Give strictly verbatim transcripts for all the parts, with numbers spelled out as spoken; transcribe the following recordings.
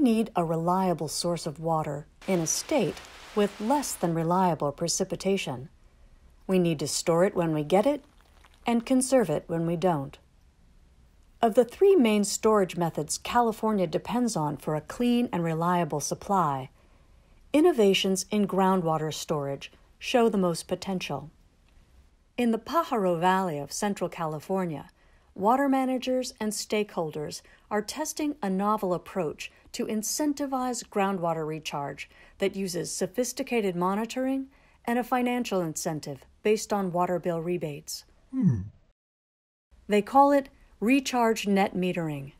we need a reliable source of water in a state with less than reliable precipitation. We need to store it when we get it and conserve it when we don't. Of the three main storage methods California depends on for a clean and reliable supply, innovations in groundwater storage show the most potential. In the Pajaro Valley of Central California, water managers and stakeholders are testing a novel approach to incentivize groundwater recharge that uses sophisticated monitoring and a financial incentive based on water bill rebates. Hmm. They call it Recharge Net Metering.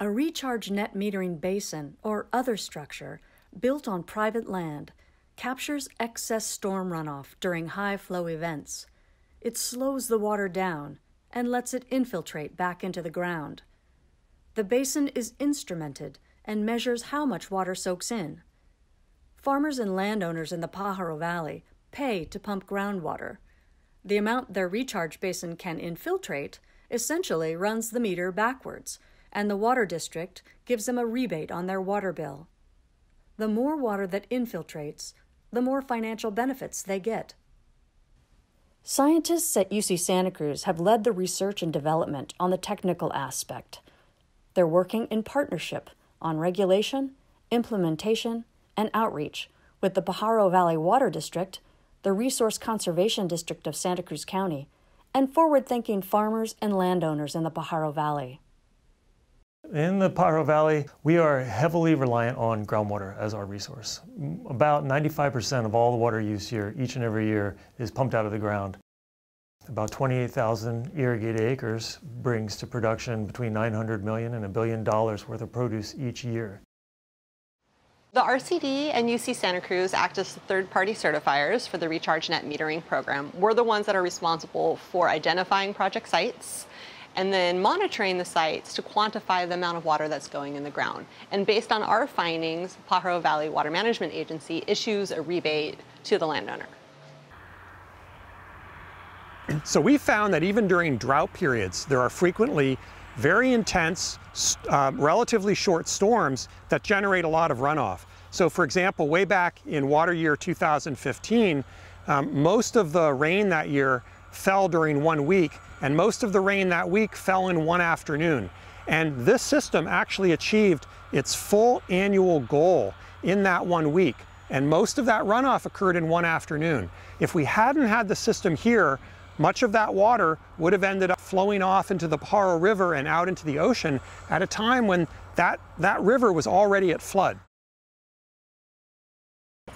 A recharge net metering basin or other structure built on private land captures excess storm runoff during high flow events. It slows the water down and lets it infiltrate back into the ground. The basin is instrumented and measures how much water soaks in. Farmers and landowners in the Pajaro Valley pay to pump groundwater. The amount their recharge basin can infiltrate essentially runs the meter backwards, and the water district gives them a rebate on their water bill. The more water that infiltrates, the more financial benefits they get. Scientists at U C Santa Cruz have led the research and development on the technical aspect. They're working in partnership on regulation, implementation, and outreach with the Pajaro Valley Water District, the Resource Conservation District of Santa Cruz County, and forward-thinking farmers and landowners in the Pajaro Valley. In the Pajaro Valley, we are heavily reliant on groundwater as our resource. About ninety-five percent of all the water use here each and every year is pumped out of the ground. About twenty-eight thousand irrigated acres brings to production between nine hundred million dollars and a billion dollars worth of produce each year. The R C D and U C Santa Cruz act as third-party certifiers for the Recharge Net Metering program. We're the ones that are responsible for identifying project sites and then monitoring the sites to quantify the amount of water that's going in the ground. And based on our findings, Pajaro Valley Water Management Agency issues a rebate to the landowner. So we found that even during drought periods, there are frequently very intense, uh, relatively short storms that generate a lot of runoff. So for example, way back in water year two thousand fifteen, um, most of the rain that year fell during one week, and most of the rain that week fell in one afternoon. And this system actually achieved its full annual goal in that one week. And most of that runoff occurred in one afternoon. If we hadn't had the system here, much of that water would have ended up flowing off into the Pajaro River and out into the ocean at a time when that, that river was already at flood.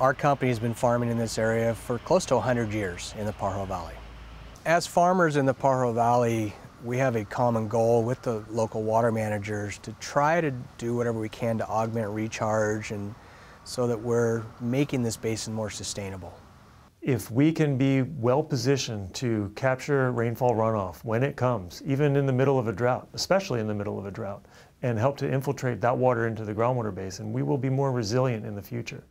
Our company has been farming in this area for close to one hundred years in the Pajaro Valley. As farmers in the Pajaro Valley, we have a common goal with the local water managers to try to do whatever we can to augment recharge and so that we're making this basin more sustainable. If we can be well positioned to capture rainfall runoff when it comes, even in the middle of a drought, especially in the middle of a drought, and help to infiltrate that water into the groundwater basin, we will be more resilient in the future.